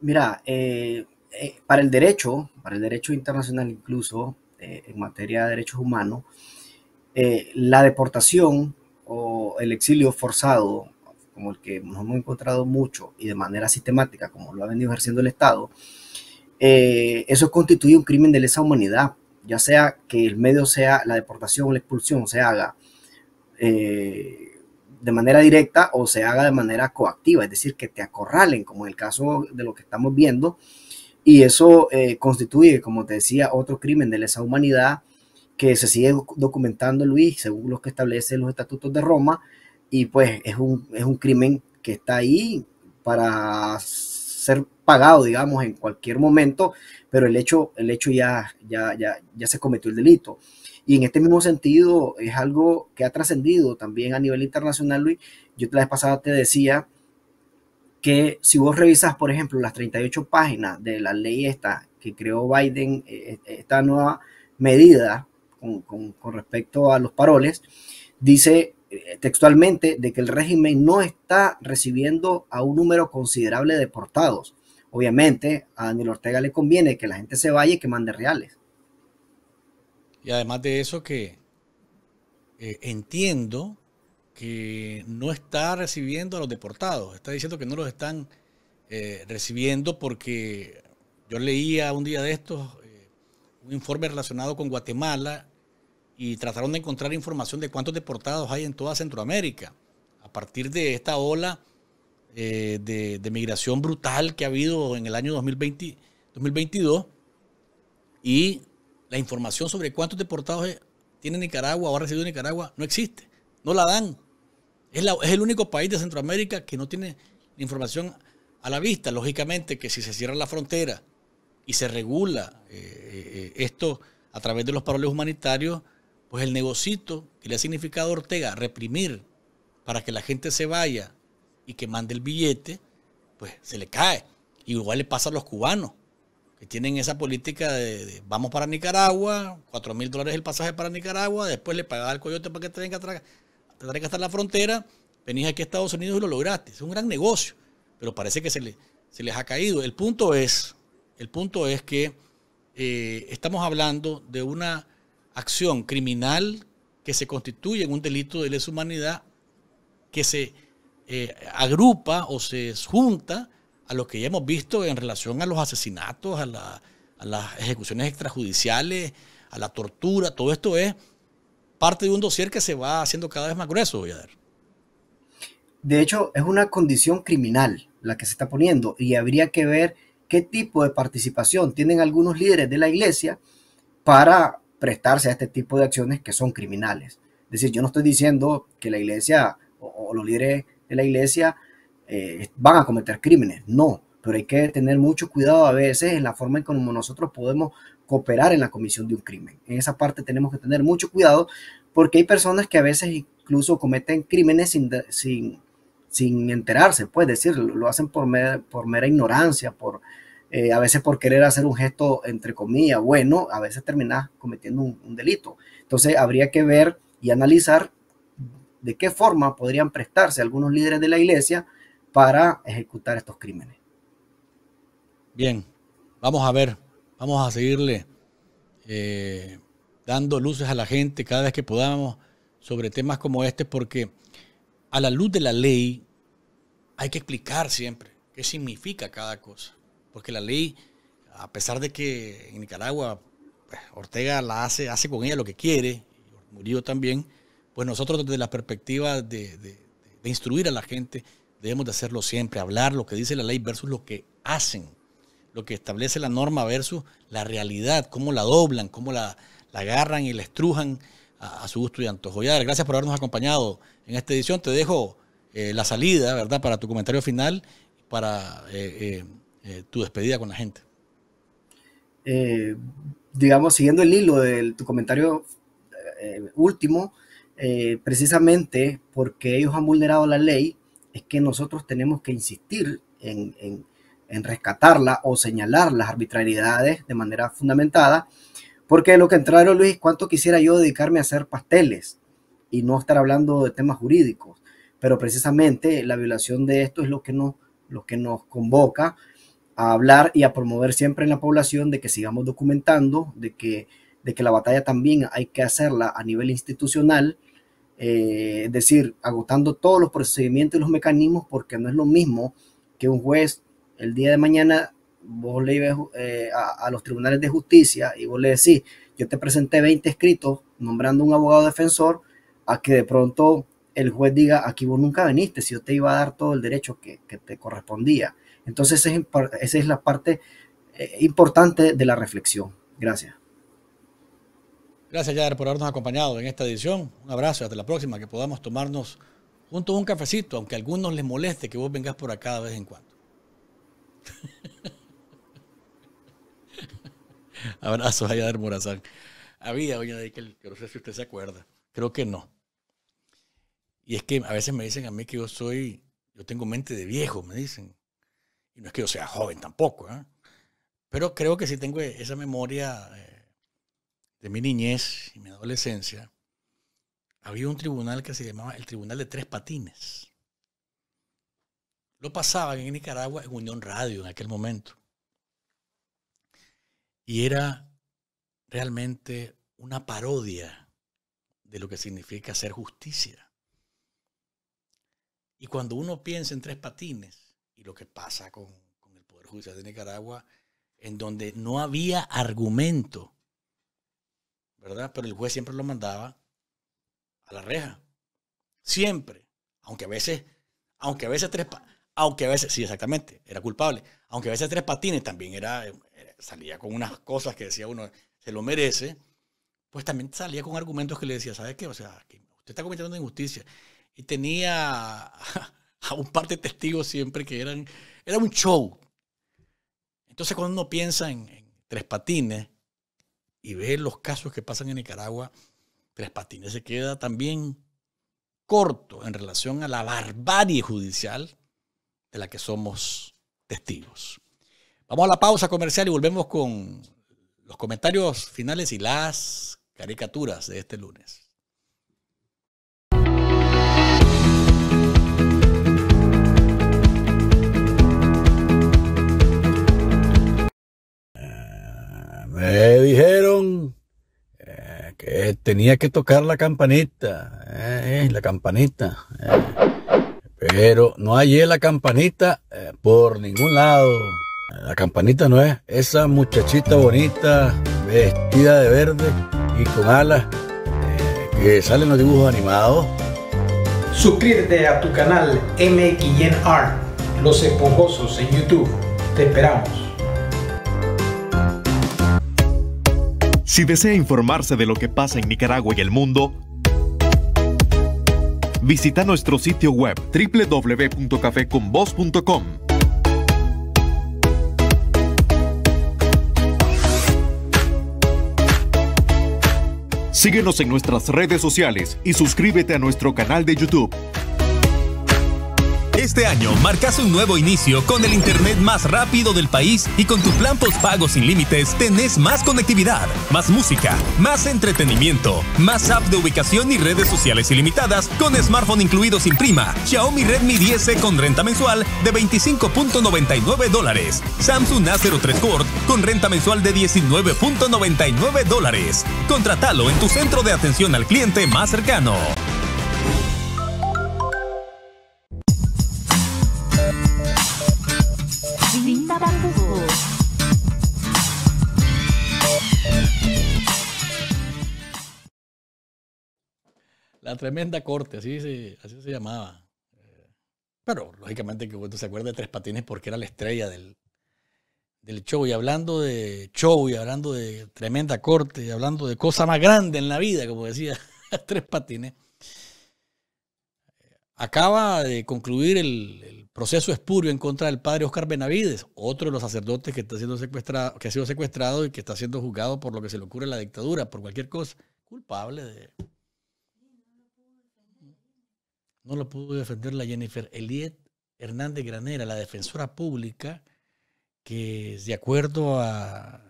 Mira, eh, eh, para el derecho, para el derecho internacional incluso, eh, en materia de derechos humanos, eh, la deportación o el exilio forzado como el que nos hemos encontrado mucho y de manera sistemática, como lo ha venido ejerciendo el Estado, eh, eso constituye un crimen de lesa humanidad, ya sea que el medio sea la deportación o la expulsión se haga eh, de manera directa o se haga de manera coactiva, es decir, que te acorralen, como en el caso de lo que estamos viendo, y eso eh, constituye, como te decía, otro crimen de lesa humanidad que se sigue documentando, Luis, según los que establecen los estatutos de Roma, y pues es un, es un crimen que está ahí para ser pagado, digamos, en cualquier momento, pero el hecho, el hecho ya, ya, ya, ya se cometió el delito. Y en este mismo sentido es algo que ha trascendido también a nivel internacional, Luis. Yo la vez pasada te decía que si vos revisas, por ejemplo, las treinta y ocho páginas de la ley esta que creó Biden, esta nueva medida con, con, con respecto a los paroles, dice textualmente de que el régimen no está recibiendo a un número considerable de deportados. Obviamente a Daniel Ortega le conviene que la gente se vaya y que mande reales. Y además de eso que eh, entiendo que no está recibiendo a los deportados. Está diciendo que no los están eh, recibiendo porque yo leía un día de estos eh, un informe relacionado con Guatemala y trataron de encontrar información de cuántos deportados hay en toda Centroamérica a partir de esta ola eh, de, de migración brutal que ha habido en el año dos mil veinte, dos mil veintidós y la información sobre cuántos deportados tiene Nicaragua o ha recibido Nicaragua no existe, no la dan. Es, la, es el único país de Centroamérica que no tiene información a la vista. Lógicamente que si se cierra la frontera y se regula eh, esto a través de los paroles humanitarios, pues el negocito que le ha significado a Ortega reprimir para que la gente se vaya y que mande el billete, pues se le cae. Igual le pasa a los cubanos, que tienen esa política de, de vamos para Nicaragua, cuatro mil dólares el pasaje para Nicaragua, después le pagaba al coyote para que te venga, tra te traiga hasta la frontera, venís aquí a Estados Unidos y lo lograste. Es un gran negocio, pero parece que se, le, se les ha caído. El punto es, el punto es que eh, estamos hablando de una acción criminal que se constituye en un delito de lesa humanidad que se eh, agrupa o se junta a lo que ya hemos visto en relación a los asesinatos, a, la, a las ejecuciones extrajudiciales, a la tortura. Todo esto es parte de un dossier que se va haciendo cada vez más grueso, Yader. De hecho, es una condición criminal la que se está poniendo y habría que ver qué tipo de participación tienen algunos líderes de la iglesia para prestarse a este tipo de acciones que son criminales. Es decir, yo no estoy diciendo que la iglesia o, o los líderes de la iglesia Eh, van a cometer crímenes, no, pero hay que tener mucho cuidado a veces en la forma en como nosotros podemos cooperar en la comisión de un crimen. En esa parte tenemos que tener mucho cuidado porque hay personas que a veces incluso cometen crímenes sin, sin, sin enterarse, pues decir, lo hacen por, mer, por mera ignorancia, por, eh, a veces por querer hacer un gesto entre comillas, bueno, a veces terminas cometiendo un, un delito. Entonces habría que ver y analizar de qué forma podrían prestarse algunos líderes de la iglesia para ejecutar estos crímenes. Bien, vamos a ver, vamos a seguirle eh, dando luces a la gente cada vez que podamos sobre temas como este, porque a la luz de la ley hay que explicar siempre qué significa cada cosa, porque la ley, a pesar de que en Nicaragua pues, Ortega la hace, hace con ella lo que quiere, y Murillo también, pues nosotros desde la perspectiva de, de, de instruir a la gente debemos de hacerlo siempre, hablar lo que dice la ley versus lo que hacen, lo que establece la norma versus la realidad, cómo la doblan, cómo la, la agarran y la estrujan a, a su gusto y antojo. Yader, gracias por habernos acompañado en esta edición. Te dejo eh, la salida, ¿verdad?, para tu comentario final, para eh, eh, eh, tu despedida con la gente. Eh, digamos, siguiendo el hilo de tu comentario eh, último, eh, precisamente porque ellos han vulnerado la ley, es que nosotros tenemos que insistir en, en, en rescatarla o señalar las arbitrariedades de manera fundamentada, porque de lo contrario, Luis, cuánto quisiera yo dedicarme a hacer pasteles y no estar hablando de temas jurídicos, pero precisamente la violación de esto es lo que nos, lo que nos convoca a hablar y a promover siempre en la población de que sigamos documentando, de que, de que la batalla también hay que hacerla a nivel institucional, Eh, es decir, agotando todos los procedimientos y los mecanismos, porque no es lo mismo que un juez el día de mañana vos le ibas eh, a, a los tribunales de justicia y vos le decís, yo te presenté veinte escritos nombrando un abogado defensor, a que de pronto el juez diga, aquí vos nunca veniste, si yo te iba a dar todo el derecho que, que te correspondía. Entonces esa es la parte eh, importante de la reflexión. Gracias. Gracias, Yader, por habernos acompañado en esta edición. Un abrazo, hasta la próxima, que podamos tomarnos juntos un cafecito, aunque a algunos les moleste que vos vengas por acá de vez en cuando. Abrazo a Yader Morazán. Había, doña Day, que no sé si usted se acuerda. Creo que no. Y es que a veces me dicen a mí que yo soy, yo tengo mente de viejo, me dicen. Y no es que yo sea joven tampoco, ¿eh? Pero creo que sí tengo esa memoria... Eh, de mi niñez y mi adolescencia, había un tribunal que se llamaba el Tribunal de Tres Patines. Lo pasaban en Nicaragua en Unión Radio en aquel momento. Y era realmente una parodia de lo que significa hacer justicia. Y cuando uno piensa en Tres Patines y lo que pasa con, con el Poder Judicial de Nicaragua, en donde no había argumento, ¿verdad? Pero el juez siempre lo mandaba a la reja. Siempre. Aunque a veces, aunque a veces tres aunque a veces, sí, exactamente, era culpable. Aunque a veces Tres Patines también era, era, salía con unas cosas que decía uno, se lo merece, pues también salía con argumentos que le decía, ¿sabe qué? O sea, que usted está cometiendo una injusticia. Y tenía a, a un par de testigos siempre que eran, era un show. Entonces cuando uno piensa en, en Tres Patines, y ve los casos que pasan en Nicaragua, Tres Patines se queda también corto en relación a la barbarie judicial de la que somos testigos. Vamos a la pausa comercial y volvemos con los comentarios finales y las caricaturas de este lunes. Me dijeron eh, que tenía que tocar la campanita, eh, la campanita, eh. pero no hallé la campanita eh, por ningún lado. La campanita no es esa muchachita bonita, vestida de verde y con alas eh, que salen los dibujos animados. Suscríbete a tu canal M. Guillén Art, Los Esponjosos en YouTube. Te esperamos. Si desea informarse de lo que pasa en Nicaragua y el mundo, visita nuestro sitio web w w w punto café con voz punto com. Síguenos en nuestras redes sociales y suscríbete a nuestro canal de YouTube. Este año marcas un nuevo inicio con el internet más rápido del país y con tu plan postpago sin límites tenés más conectividad, más música, más entretenimiento, más apps de ubicación y redes sociales ilimitadas con smartphone incluido sin prima, Xiaomi Redmi diez E con renta mensual de veinticinco punto noventa y nueve dólares, Samsung A cero tres Core con renta mensual de diecinueve punto noventa y nueve dólares. Contratalo en tu centro de atención al cliente más cercano. La tremenda corte, así se, así se llamaba. Pero lógicamente que uno se acuerda de Tres Patines porque era la estrella del, del show. Y hablando de show y hablando de tremenda corte y hablando de cosa más grande en la vida, como decía Tres Patines, acaba de concluir el, el proceso espurio en contra del padre Oscar Benavides, otro de los sacerdotes que, está siendo secuestrado, que ha sido secuestrado y que está siendo juzgado por lo que se le ocurre en la dictadura, por cualquier cosa, culpable de... No lo pudo defender la Jennifer Hernández Granera, la defensora pública, que de acuerdo a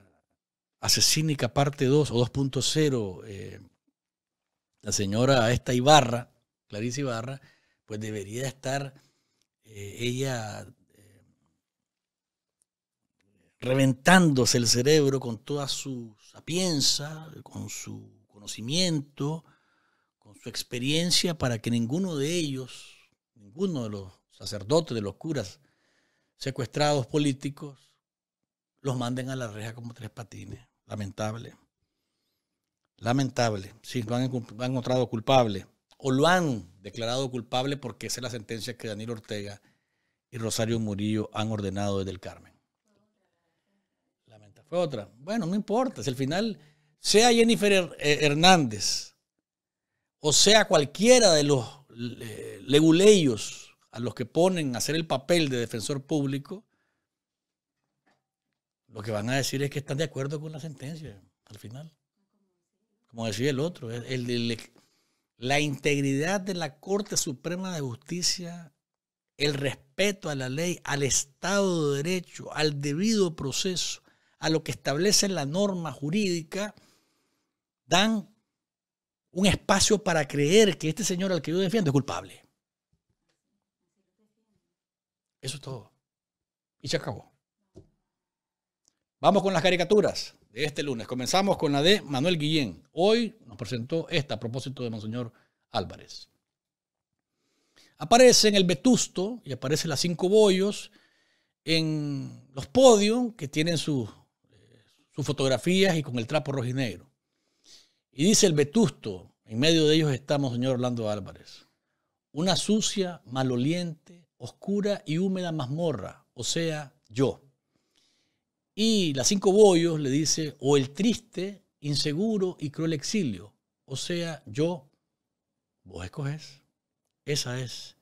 Asesínica parte dos o dos punto cero, eh, la señora esta Ibarra, Clarice Ibarra, pues debería estar eh, ella eh, reventándose el cerebro con toda su sapienza, con su conocimiento, con su experiencia para que ninguno de ellos, ninguno de los sacerdotes, de los curas secuestrados políticos, los manden a la reja como Tres Patines. Lamentable. Lamentable. Sí, lo han, lo han encontrado culpable o lo han declarado culpable porque esa es la sentencia que Daniel Ortega y Rosario Murillo han ordenado desde el Carmen. Lamentable. Fue otra. Bueno, no importa. Si al final, sea Jennifer Hernández o sea cualquiera de los leguleyos a los que ponen a hacer el papel de defensor público, lo que van a decir es que están de acuerdo con la sentencia, al final. Como decía el otro, el, el, la integridad de la Corte Suprema de Justicia, el respeto a la ley, al Estado de Derecho, al debido proceso, a lo que establece la norma jurídica, dan un espacio para creer que este señor al que yo defiendo es culpable. Eso es todo. Y se acabó. Vamos con las caricaturas de este lunes. Comenzamos con la de Manuel Guillén. Hoy nos presentó esta a propósito de Monseñor Álvarez. Aparece en el Vetusto y aparece las Cinco Bollos en los podios que tienen sus eh, sus fotografías y con el trapo rojinegro. Y dice el Vetusto, en medio de ellos está Monseñor Orlando Álvarez. Una sucia, maloliente, oscura y húmeda mazmorra, o sea, yo. Y las Cinco Bollos le dice, o el triste, inseguro y cruel exilio, o sea, yo, vos escoges. Esa es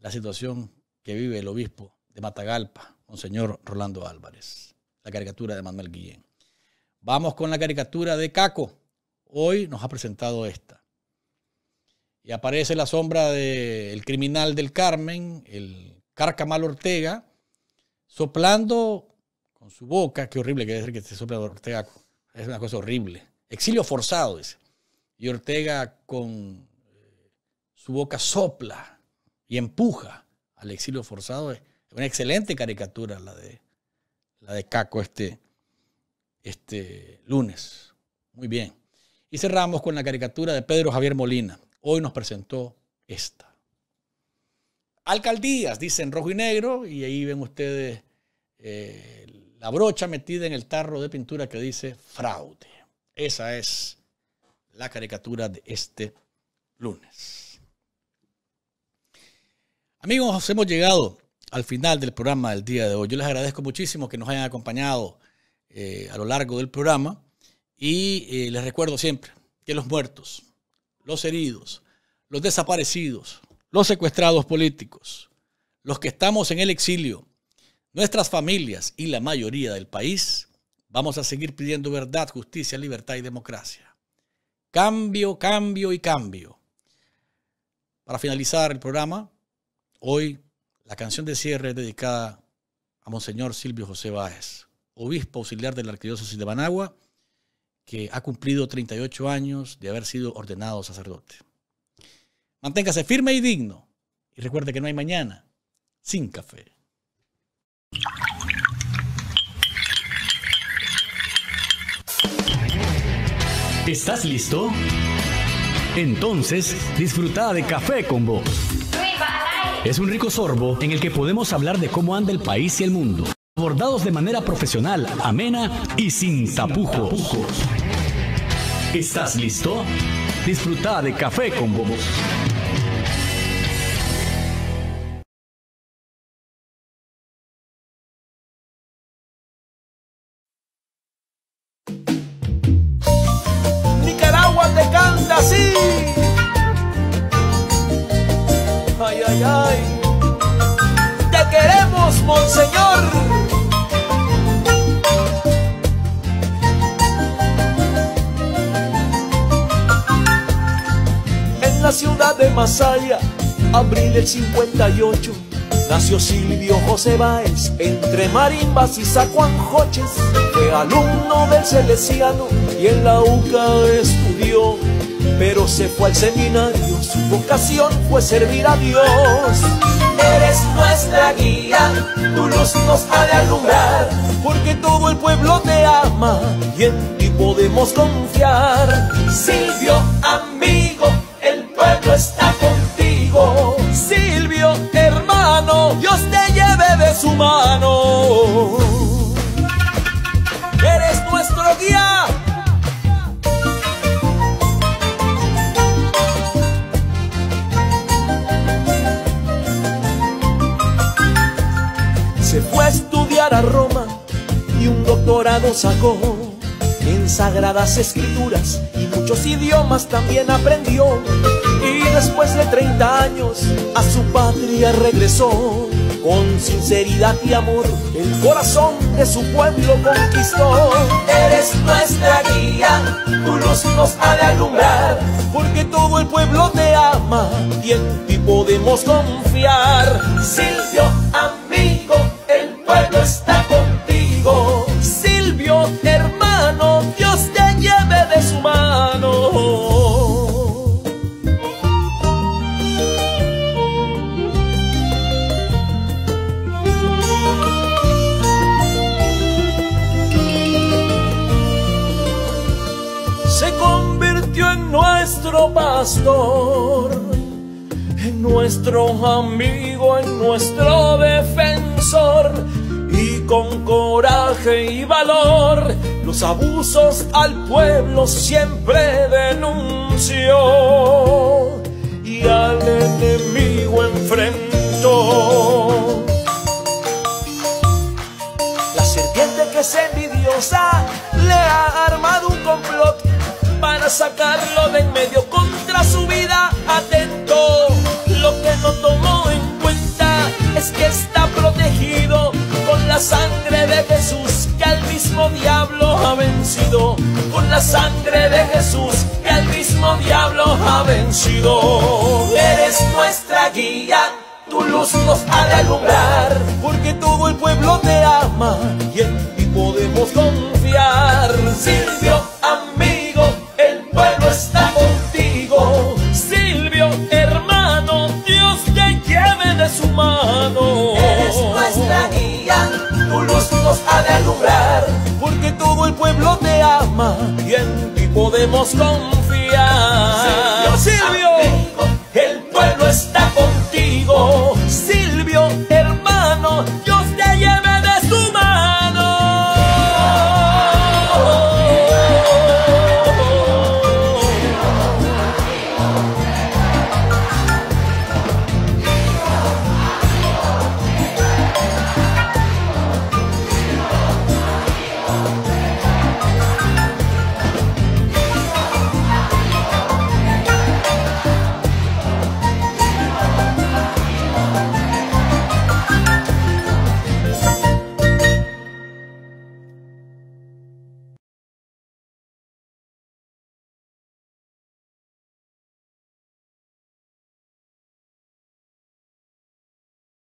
la situación que vive el obispo de Matagalpa, Monseñor Orlando Álvarez. La caricatura de Manuel Guillén. Vamos con la caricatura de Caco. Hoy nos ha presentado esta. Y aparece la sombra del criminal del Carmen, el Carcamal Ortega, soplando con su boca. Qué horrible que debe ser que se sople Ortega. Es una cosa horrible. Exilio forzado, dice. Y Ortega con su boca sopla y empuja al exilio forzado. Es una excelente caricatura la de, la de Caco este, este lunes. Muy bien. Y cerramos con la caricatura de Pedro Javier Molina. Hoy nos presentó esta. Alcaldías, dicen rojo y negro, y ahí ven ustedes eh, la brocha metida en el tarro de pintura que dice fraude. Esa es la caricatura de este lunes. Amigos, hemos llegado al final del programa del día de hoy. Yo les agradezco muchísimo que nos hayan acompañado eh, a lo largo del programa y eh, les recuerdo siempre que los muertos, los heridos, los desaparecidos, los secuestrados políticos, los que estamos en el exilio, nuestras familias y la mayoría del país, vamos a seguir pidiendo verdad, justicia, libertad y democracia. Cambio, cambio y cambio. Para finalizar el programa, hoy la canción de cierre es dedicada a Monseñor Silvio José Báez, obispo auxiliar de la Arquidiócesis de Managua, que ha cumplido treinta y ocho años de haber sido ordenado sacerdote. Manténgase firme y digno. Y recuerde que no hay mañana sin café. ¿Estás listo? Entonces, disfruta de Café con Voz. Es un rico sorbo en el que podemos hablar de cómo anda el país y el mundo. Abordados de manera profesional, amena y sin tapujos. ¿Estás listo? Disfruta de Café con Voz. Nicaragua te canta así. Ay, ay, ay. Te queremos, Monseñor. En la ciudad de Masaya, abril del cincuenta y ocho, nació Silvio José Báez, entre marimbas y sacuanjoches. Fue alumno del Salesiano y en la U C A estudió, pero se fue al seminario, su vocación fue servir a Dios. Eres nuestra guía, tu luz nos ha de alumbrar, porque todo el pueblo te ama y en ti podemos confiar. Silvio, amigo, está contigo. Silvio, hermano, Dios te lleve de su mano. Eres nuestro guía. Se fue a estudiar a Roma y un doctorado sacó en sagradas escrituras y muchos idiomas también aprendió. Y después de treinta años a su patria regresó. Con sinceridad y amor el corazón de su pueblo conquistó. Eres nuestra guía, tu luz nos ha de alumbrar, porque todo el pueblo te ama y en ti podemos confiar. Silvio, amigo, el pueblo está contigo. Silvio, hermano, Dios te lleve de su mano. Nuestro pastor, en nuestro amigo, en nuestro defensor, y con coraje y valor los abusos al pueblo siempre denunció y al enemigo enfrentó. La serpiente que es envidiosa le ha armado un complot para sacarlo de en medio, contra su vida atento. Lo que no tomó en cuenta es que está protegido con la sangre de Jesús, que al mismo diablo ha vencido. Con la sangre de Jesús, que al mismo diablo ha vencido. Eres nuestra guía, tu luz nos ha de alumbrar, porque todo el pueblo te ama y en ti podemos confiar. Silvio, amigo, el pueblo está contigo. Silvio, hermano, Dios te lleve de su mano. Eres nuestra guía, tu luz nos ha de alumbrar, porque todo el pueblo te ama y en ti podemos confiar.